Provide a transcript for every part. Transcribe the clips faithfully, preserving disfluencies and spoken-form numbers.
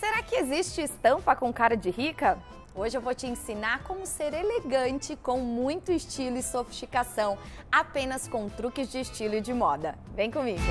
Será que existe estampa com cara de rica? Hoje eu vou te ensinar como ser elegante com muito estilo e sofisticação, apenas com truques de estilo e de moda. Vem comigo!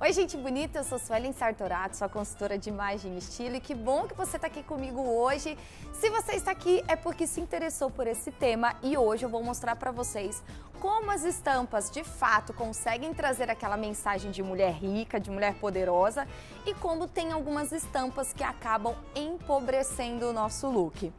Oi, gente bonita, eu sou Suelen Sartorato, sua consultora de imagem e estilo, e que bom que você está aqui comigo hoje. Se você está aqui é porque se interessou por esse tema e hoje eu vou mostrar para vocês como as estampas de fato conseguem trazer aquela mensagem de mulher rica, de mulher poderosa, e como tem algumas estampas que acabam empobrecendo o nosso look.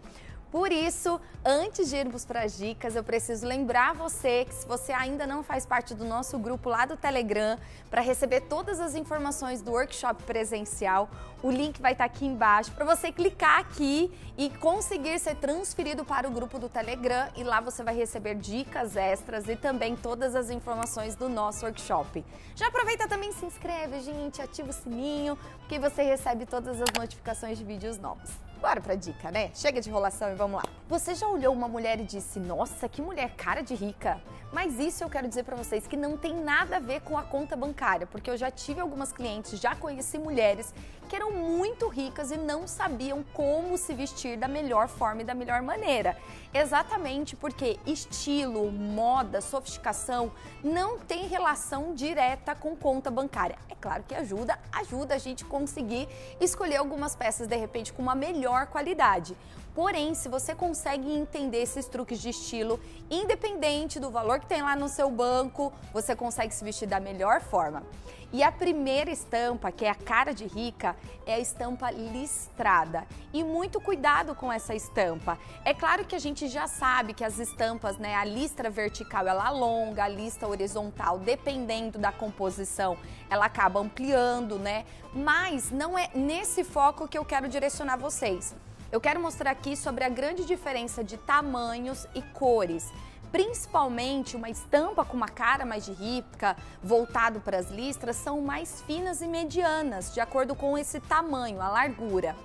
Por isso, antes de irmos para as dicas, eu preciso lembrar você que se você ainda não faz parte do nosso grupo lá do Telegram, para receber todas as informações do workshop presencial, o link vai estar aqui embaixo para você clicar aqui e conseguir ser transferido para o grupo do Telegram, e lá você vai receber dicas extras e também todas as informações do nosso workshop. Já aproveita também e se inscreve, gente, ativa o sininho, porque você recebe todas as notificações de vídeos novos. Bora pra dica, né? Chega de enrolação e vamos lá. Você já olhou uma mulher e disse, nossa, que mulher cara de rica? Mas isso eu quero dizer pra vocês que não tem nada a ver com a conta bancária, porque eu já tive algumas clientes, já conheci mulheres que eram muito ricas e não sabiam como se vestir da melhor forma e da melhor maneira. Exatamente porque estilo, moda, sofisticação não tem relação direta com conta bancária. É claro que ajuda, ajuda a gente conseguir escolher algumas peças, de repente, com uma melhor qualidade. Porém, se você consegue entender esses truques de estilo, independente do valor que tem lá no seu banco, você consegue se vestir da melhor forma. E a primeira estampa, que é a cara de rica, é a estampa listrada. E muito cuidado com essa estampa. É claro que a gente já sabe que as estampas, né, a listra vertical ela alonga, a lista horizontal, dependendo da composição, ela acaba ampliando, né? Mas não é nesse foco que eu quero direcionar vocês. Eu quero mostrar aqui sobre a grande diferença de tamanhos e cores. Principalmente uma estampa com uma cara mais de rica, voltado para as listras, são mais finas e medianas, de acordo com esse tamanho, a largura.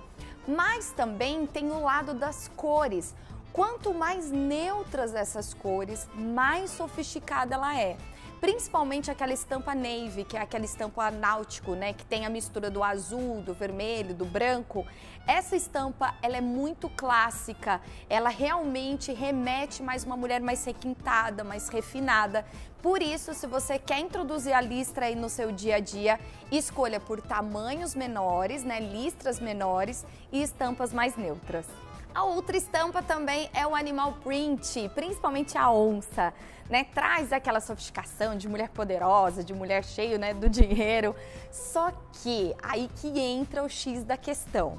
Mas também tem o lado das cores. Quanto mais neutras essas cores, mais sofisticada ela é. Principalmente aquela estampa navy, que é aquela estampa náutico, né, que tem a mistura do azul, do vermelho, do branco. Essa estampa, ela é muito clássica, ela realmente remete mais uma mulher mais requintada, mais refinada. Por isso, se você quer introduzir a listra aí no seu dia a dia, escolha por tamanhos menores, né, listras menores e estampas mais neutras. A outra estampa também é o animal print, principalmente a onça, né? Traz aquela sofisticação de mulher poderosa, de mulher cheia, né, do dinheiro. Só que aí que entra o X da questão.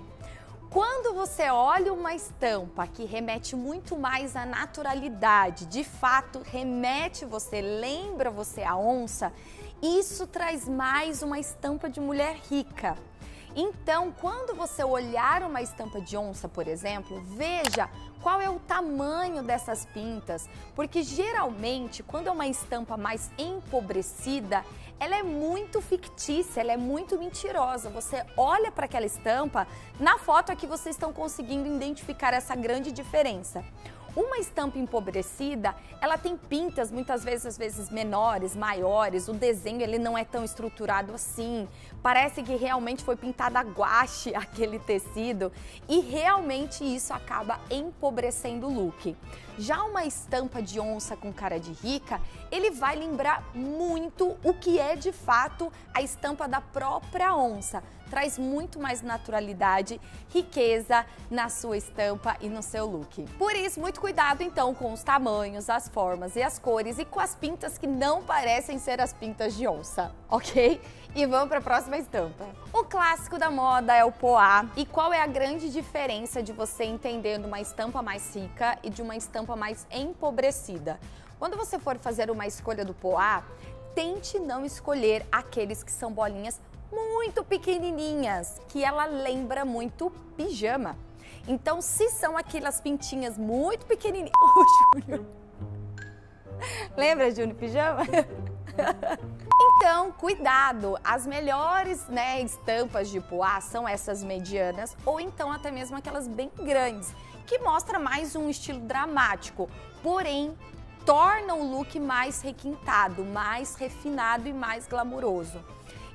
Quando você olha uma estampa que remete muito mais à naturalidade, de fato remete você, lembra você a onça, isso traz mais uma estampa de mulher rica. Então, quando você olhar uma estampa de onça, por exemplo, veja qual é o tamanho dessas pintas, porque geralmente, quando é uma estampa mais empobrecida, ela é muito fictícia, ela é muito mentirosa. Você olha para aquela estampa, na foto aqui vocês estão conseguindo identificar essa grande diferença. Uma estampa empobrecida, ela tem pintas muitas vezes, às vezes menores, maiores, o desenho ele não é tão estruturado assim, parece que realmente foi pintada a guache aquele tecido e realmente isso acaba empobrecendo o look. Já uma estampa de onça com cara de rica, ele vai lembrar muito o que é de fato a estampa da própria onça. Traz muito mais naturalidade, riqueza na sua estampa e no seu look. Por isso, muito cuidado então com os tamanhos, as formas e as cores e com as pintas que não parecem ser as pintas de onça, ok? E vamos para a próxima estampa. O clássico da moda é o poá. E qual é a grande diferença de você entender uma estampa mais rica e de uma estampa mais empobrecida? Quando você for fazer uma escolha do poá, tente não escolher aqueles que são bolinhas muito pequenininhas, que ela lembra muito pijama. Então, se são aquelas pintinhas muito pequenininhas... Ô, Júnior! Lembra, Júnior, pijama? Então, cuidado! As melhores, né, estampas de poá são essas medianas ou então até mesmo aquelas bem grandes, que mostra mais um estilo dramático, porém torna o look mais requintado, mais refinado e mais glamouroso.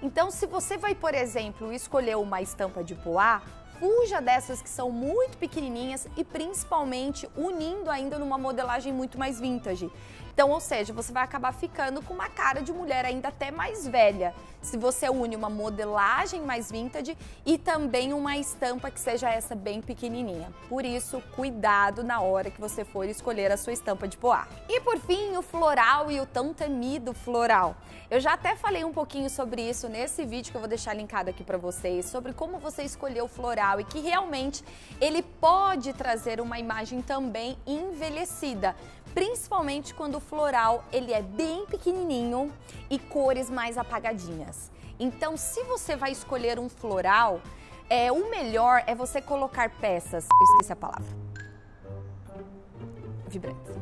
Então, se você vai, por exemplo, escolher uma estampa de poá, fuja dessas que são muito pequenininhas e principalmente unindo ainda numa modelagem muito mais vintage. Então, ou seja, você vai acabar ficando com uma cara de mulher ainda até mais velha, se você une uma modelagem mais vintage e também uma estampa que seja essa bem pequenininha. Por isso, cuidado na hora que você for escolher a sua estampa de poá. E por fim, o floral e o tão temido floral. Eu já até falei um pouquinho sobre isso nesse vídeo que eu vou deixar linkado aqui pra vocês, sobre como você escolheu o floral e que realmente ele pode trazer uma imagem também envelhecida, principalmente quando o floral ele é bem pequenininho e cores mais apagadinhas. Então, se você vai escolher um floral, é, o melhor é você colocar peças... Eu esqueci a palavra. Vibrantes.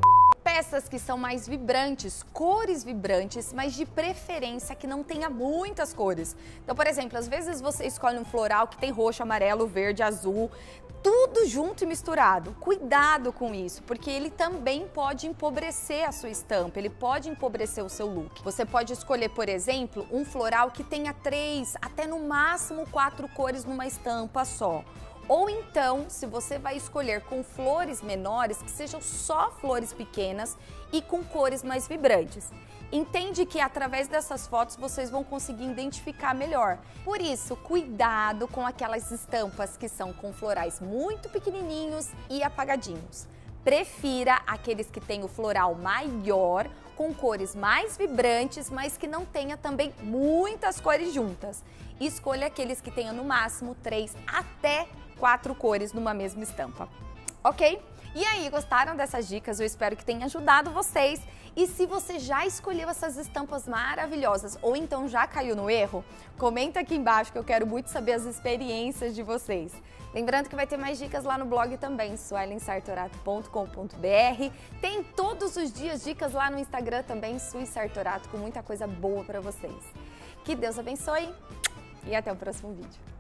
Peças que são mais vibrantes, cores vibrantes, mas de preferência que não tenha muitas cores. Então, por exemplo, às vezes você escolhe um floral que tem roxo, amarelo, verde, azul, tudo junto e misturado. Cuidado com isso, porque ele também pode empobrecer a sua estampa, ele pode empobrecer o seu look. Você pode escolher, por exemplo, um floral que tenha três, até no máximo quatro cores numa estampa só. Ou então, se você vai escolher com flores menores, que sejam só flores pequenas e com cores mais vibrantes. Entende que através dessas fotos vocês vão conseguir identificar melhor. Por isso, cuidado com aquelas estampas que são com florais muito pequenininhos e apagadinhos. Prefira aqueles que têm o floral maior, com cores mais vibrantes, mas que não tenha também muitas cores juntas. Escolha aqueles que tenham no máximo três até quatro cores numa mesma estampa, ok? E aí, gostaram dessas dicas? Eu espero que tenha ajudado vocês. E se você já escolheu essas estampas maravilhosas ou então já caiu no erro, comenta aqui embaixo que eu quero muito saber as experiências de vocês. Lembrando que vai ter mais dicas lá no blog também, suelen sartorato ponto com ponto br. Tem todos os dias dicas lá no Instagram também, suelen sartorato, com muita coisa boa pra vocês. Que Deus abençoe e até o próximo vídeo.